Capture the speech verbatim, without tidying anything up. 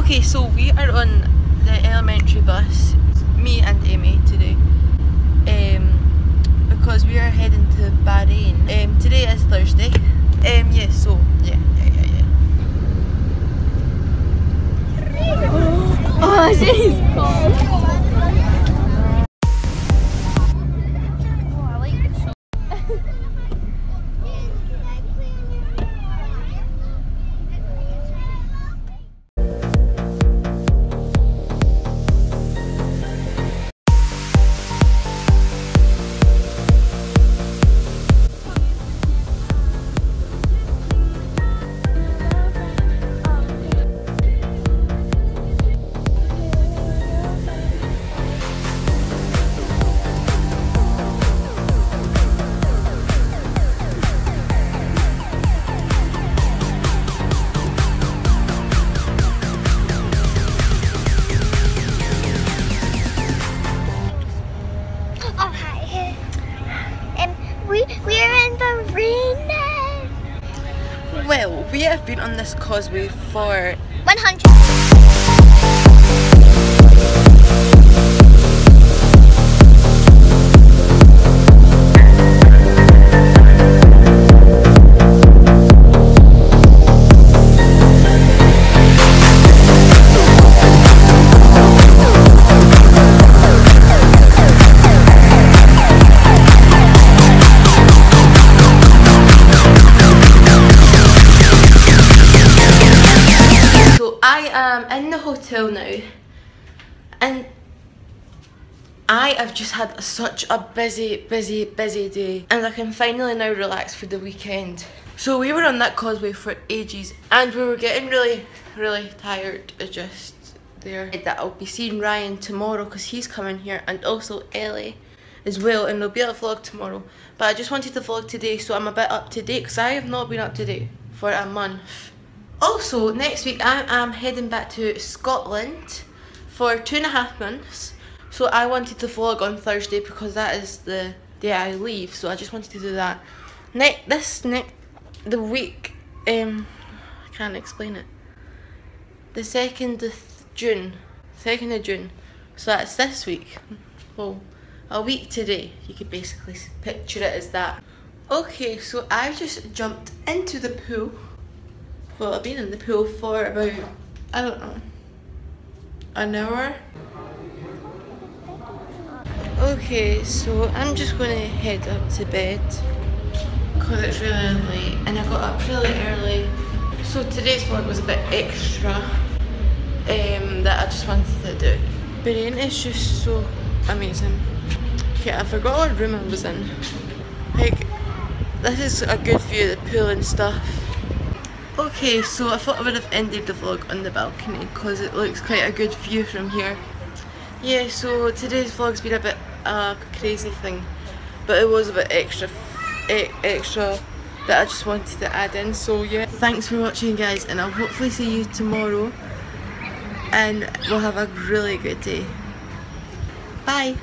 Okay, so we are on the elementary bus, me and Amy today, um, because we are heading to Bahrain. Um, today is Thursday. Um, yeah, so yeah, yeah, yeah, yeah. Oh, oh she's cold. Well, we have been on this causeway for one hundred. Hotel now, and I have just had such a busy busy busy day, and I can finally now relax for the weekend. So we were on that causeway for ages and we were getting really really tired just there. That I'll be seeing Ryan tomorrow because he's coming here, and also Ellie as well, and there'll be a vlog tomorrow, but I just wanted to vlog today so I'm a bit up to date because I have not been up to date for a month. Also, next week I am heading back to Scotland for two and a half months, so I wanted to vlog on Thursday because that is the day I leave, so I just wanted to do that. Next, this next, the week, um, I can't explain it, the second of June, second of June, so that's this week, well, a week today, you could basically picture it as that. Okay, so I've just jumped into the pool. Well, I've been in the pool for about, I don't know, an hour. Okay, so I'm just going to head up to bed because it's really late and I got up really early. So today's vlog was a bit extra um, that I just wanted to do. Bahrain is just so amazing. Okay, I forgot what room I was in. Like, this is a good view of the pool and stuff. Okay, so I thought I would have ended the vlog on the balcony because it looks quite a good view from here. Yeah, so today's vlog's been a bit uh, crazy thing, but it was a bit extra, e extra that I just wanted to add in, so yeah. Thanks for watching guys, and I'll hopefully see you tomorrow and we'll have a really good day. Bye!